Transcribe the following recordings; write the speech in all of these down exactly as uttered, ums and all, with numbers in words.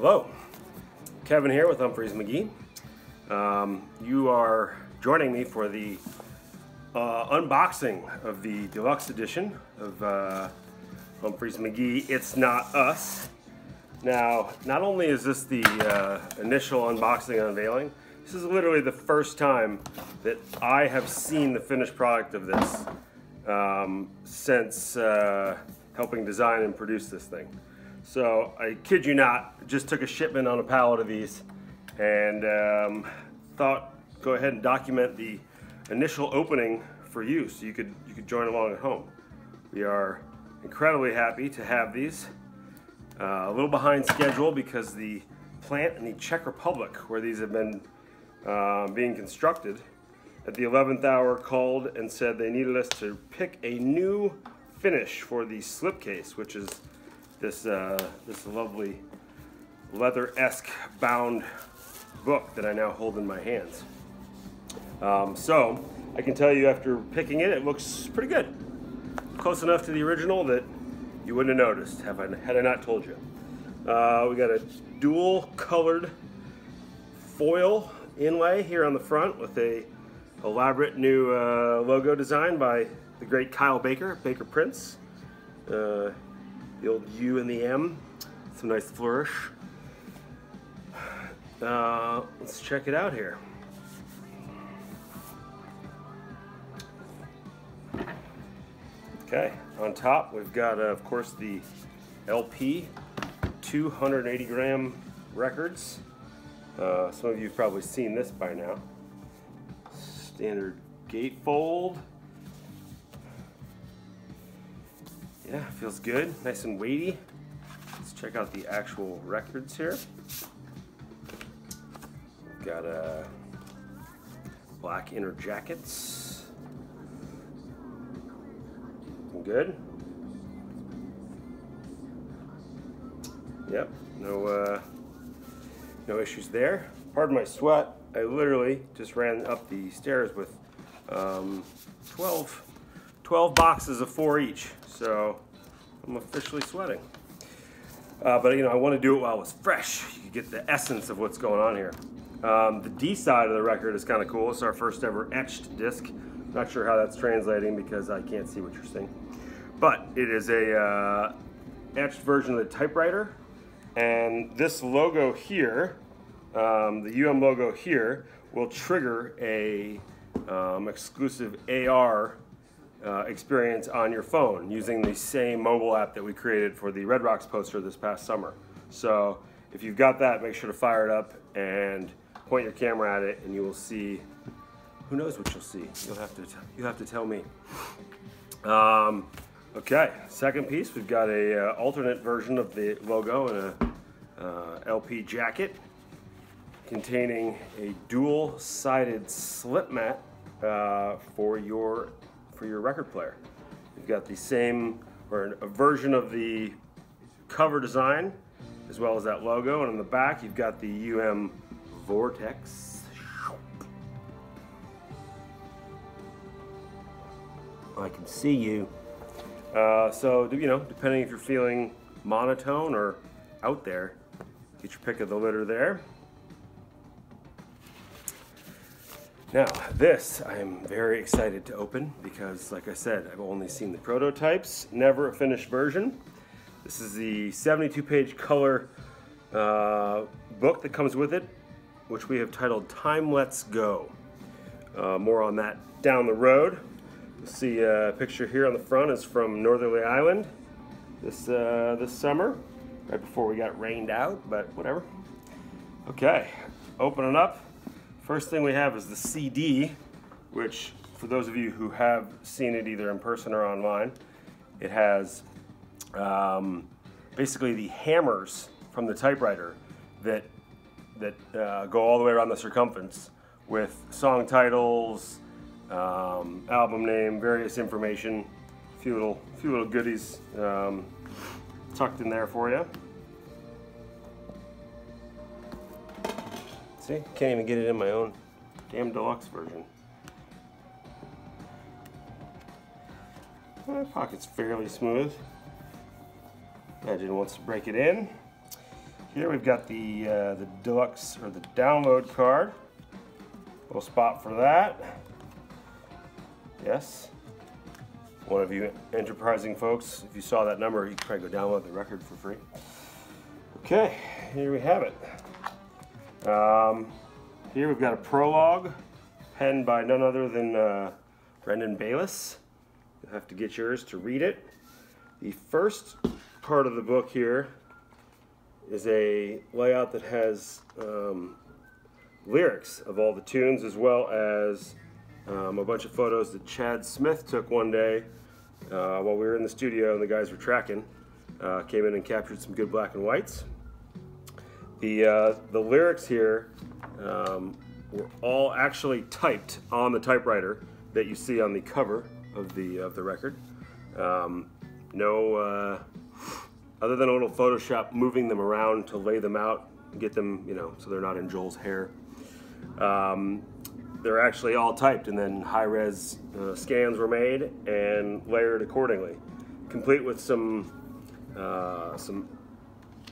Hello, Kevin here with Umphrey's McGee. Um, you are joining me for the uh, unboxing of the deluxe edition of uh, Umphrey's McGee, It's Not Us. Now, not only is this the uh, initial unboxing and unveiling, this is literally the first time that I have seen the finished product of this um, since uh, helping design and produce this thing. So I kid you not, just took a shipment on a pallet of these and um, thought go ahead and document the initial opening for you so you could, you could join along at home. We are incredibly happy to have these. Uh, a little behind schedule because the plant in the Czech Republic where these have been uh, being constructed at the eleventh hour called and said they needed us to pick a new finish for the slipcase, which is This, uh, this lovely leather-esque bound book that I now hold in my hands. Um, so I can tell you after picking it, it looks pretty good. Close enough to the original that you wouldn't have noticed have I, had I not told you. Uh, we got a dual colored foil inlay here on the front with a elaborate new uh, logo design by the great Kyle Baker, Baker Prints. Uh, The old U and the M, some nice flourish. Uh, let's check it out here. Okay, on top we've got, uh, of course, the L P, two hundred eighty gram records. Uh, some of you have probably seen this by now. Standard gatefold. Yeah, feels good, nice and weighty. Let's check out the actual records here. We've got uh, black inner jackets. Looking good. Yep, no, uh, no issues there. Pardon my sweat. I literally just ran up the stairs with um, twelve boxes of four each, so I'm officially sweating. Uh, but you know, I want to do it while it's fresh. You get the essence of what's going on here. Um, the D side of the record is kind of cool. It's our first ever etched disc. Not sure how that's translating because I can't see what you're seeing. But it is a uh, etched version of the typewriter. And this logo here, um, the U M logo here, will trigger a um, exclusive A R Uh, experience on your phone using the same mobile app that we created for the Red Rocks poster this past summer. So if you've got that, make sure to fire it up and point your camera at it, and you will see. Who knows what you'll see? You'll have to. You have to tell me. Um, okay. Second piece, we've got a uh, alternate version of the logo and a uh, L P jacket containing a dual-sided slip mat uh, for your. for your record player. You've got the same, or a version of the cover design, as well as that logo, and on the back you've got the U M Vortex. I can see you. Uh, so, you know, depending if you're feeling monotone or out there, get your pick of the litter there. Now, this I am very excited to open because, like I said, I've only seen the prototypes, never a finished version. This is the seventy-two page color uh, book that comes with it, which we have titled Time Let's Go. Uh, more on that down the road. You'll see a picture here on the front is from Northerly Island this, uh, this summer, right before we got rained out, but whatever. Okay, open it up. First thing we have is the C D, which for those of you who have seen it either in person or online, it has um, basically the hammers from the typewriter that, that uh, go all the way around the circumference with song titles, um, album name, various information, a few little, few little goodies um, tucked in there for you. See? Can't even get it in my own damn deluxe version. My pocket's fairly smooth. Imagine wants to break it in. Here we've got the, uh, the deluxe, or the download card. Little spot for that. Yes. One of you enterprising folks, if you saw that number, you could probably go download the record for free. Okay, here we have it. Um, here we've got a prologue penned by none other than uh, Brendan Bayless. You'll have to get yours to read it. The first part of the book here is a layout that has um, lyrics of all the tunes, as well as um, a bunch of photos that Chad Smith took one day uh, while we were in the studio and the guys were tracking. Uh, came in and captured some good black and whites. The, uh, the lyrics here um, were all actually typed on the typewriter that you see on the cover of the, of the record. Um, no, uh, other than a little Photoshop moving them around to lay them out and get them, you know, so they're not in Joel's hair. Um, they're actually all typed, and then high-res uh, scans were made and layered accordingly, complete with some uh, some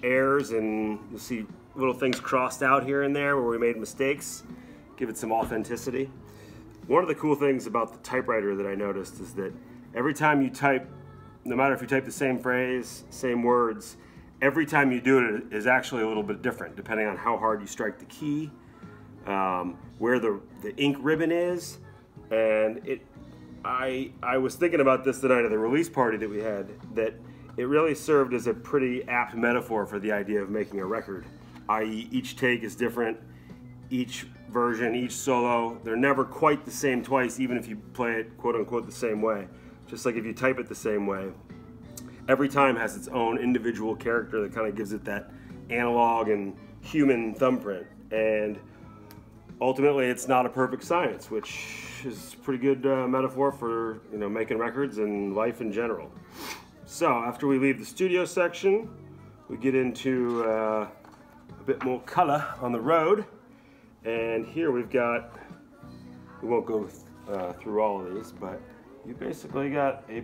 errors, and you'll see little things crossed out here and there where we made mistakes, give it some authenticity. One of the cool things about the typewriter that I noticed is that every time you type, no matter if you type the same phrase, same words, every time you do it is actually a little bit different, depending on how hard you strike the key, um, where the, the ink ribbon is. And it, I, I was thinking about this the night of the release party that we had, that it really served as a pretty apt metaphor for the idea of making a record, that is each take is different, each version, each solo. They're never quite the same twice, even if you play it quote unquote the same way. Just like if you type it the same way, every time has its own individual character that kind of gives it that analog and human thumbprint. And ultimately, it's not a perfect science, which is a pretty good uh, metaphor for, you know, making records and life in general. So after we leave the studio section, we get into uh, a bit more color on the road. And here we've got, we won't go uh, through all of these, but you basically got a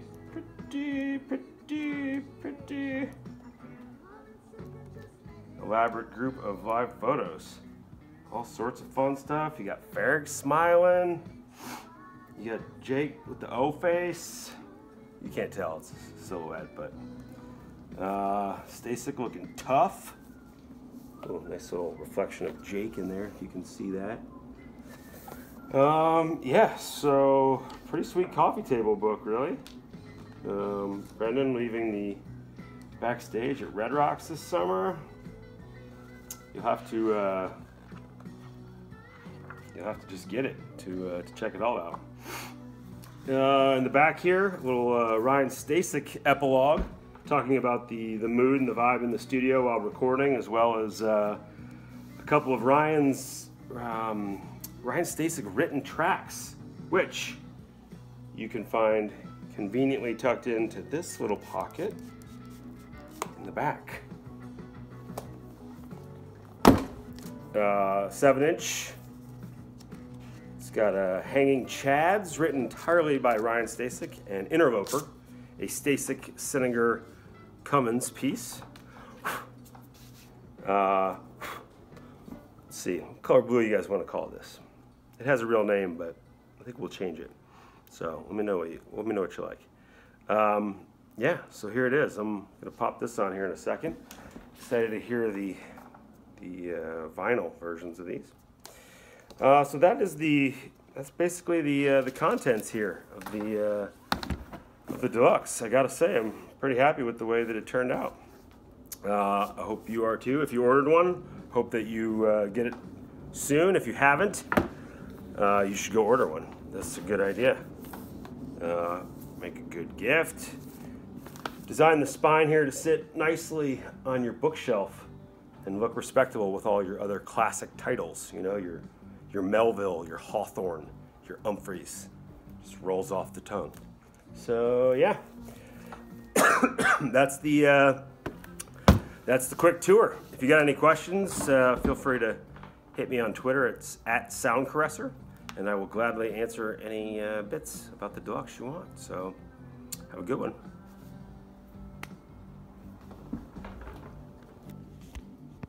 pretty, pretty, pretty elaborate group of live photos. All sorts of fun stuff. You got Farrag smiling. You got Jake with the O face. You can't tell, it's a silhouette, but uh, Stay Sick looking tough. Oh, nice little reflection of Jake in there, if you can see that. Um, yeah, so pretty sweet coffee table book, really. Um, Brendan leaving the backstage at Red Rocks this summer. You'll have to, uh, you'll have to just get it to, uh, to check it all out. Uh, in the back here, a little uh, Ryan Stasik epilogue, talking about the, the mood and the vibe in the studio while recording, as well as uh, a couple of Ryan's, um, Ryan Stasik written tracks, which you can find conveniently tucked into this little pocket in the back. Uh, seven inch. It's got a Hanging Chads, written entirely by Ryan Stasik, and Interloper, a Stasik, Seninger, Cummins piece. Uh, let's see, what color blue you guys want to call this? It has a real name, but I think we'll change it. So let me know what you let me know what you like. Um, yeah, so here it is. I'm gonna pop this on here in a second. Excited to hear the the uh, vinyl versions of these. Uh, so that is the that's basically the uh, the contents here of the uh, of the deluxe. I gotta say, I'm pretty happy with the way that it turned out. Uh, I hope you are too. If you ordered one, hope that you uh, get it soon. If you haven't, Uh, you should go order one. That's a good idea. Uh, make a good gift. Design the spine here to sit nicely on your bookshelf and look respectable with all your other classic titles. You know, your, your Melville, your Hawthorne, your Umphrey's. Just rolls off the tongue. So, yeah. that's the, uh, that's the quick tour. If you got any questions, uh, feel free to hit me on Twitter. It's at SoundCaresser, and I will gladly answer any uh, bits about the deluxe you want. So have a good one.